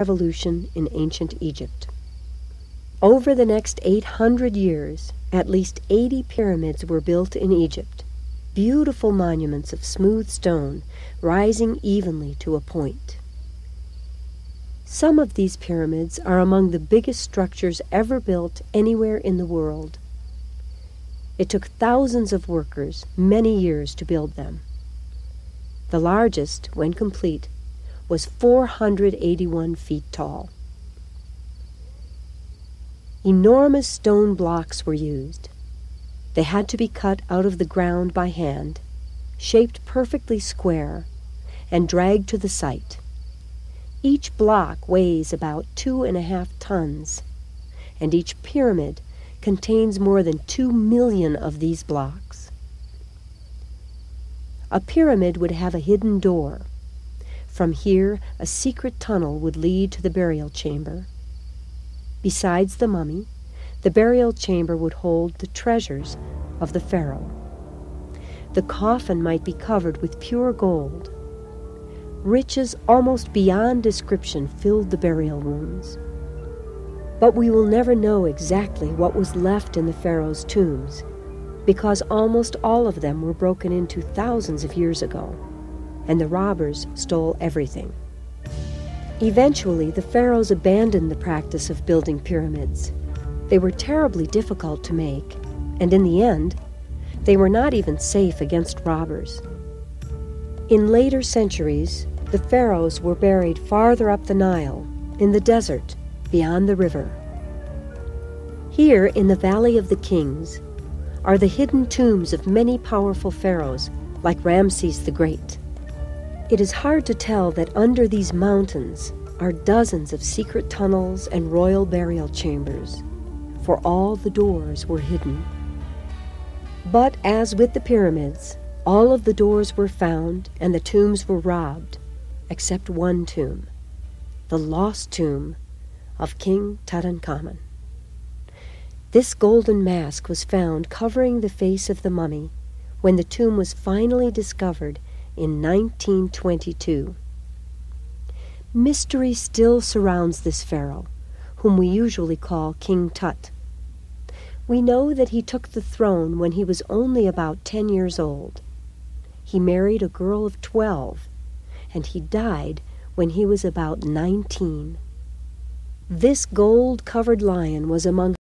Revolution in ancient Egypt. Over the next 800 years, at least 80 pyramids were built in Egypt, beautiful monuments of smooth stone rising evenly to a point. Some of these pyramids are among the biggest structures ever built anywhere in the world. It took thousands of workers many years to build them. The largest, when complete, was 481 feet tall. Enormous stone blocks were used. They had to be cut out of the ground by hand, shaped perfectly square, and dragged to the site. Each block weighs about 2.5 tons, and each pyramid contains more than 2 million of these blocks. A pyramid would have a hidden door. From here, a secret tunnel would lead to the burial chamber. Besides the mummy, the burial chamber would hold the treasures of the pharaoh. The coffin might be covered with pure gold. Riches almost beyond description filled the burial rooms. But we will never know exactly what was left in the pharaoh's tombs, because almost all of them were broken into thousands of years ago, and the robbers stole everything. Eventually, the pharaohs abandoned the practice of building pyramids. They were terribly difficult to make, and in the end, they were not even safe against robbers. In later centuries, the pharaohs were buried farther up the Nile, in the desert, beyond the river. Here, in the Valley of the Kings, are the hidden tombs of many powerful pharaohs, like Ramses the Great. It is hard to tell that under these mountains are dozens of secret tunnels and royal burial chambers, for all the doors were hidden. But as with the pyramids, all of the doors were found and the tombs were robbed, except one tomb, the lost tomb of King Tutankhamun. This golden mask was found covering the face of the mummy when the tomb was finally discovered in 1922. Mystery still surrounds this pharaoh, whom we usually call King Tut. We know that he took the throne when he was only about 10 years old. He married a girl of 12, and he died when he was about 19. This gold-covered lion was among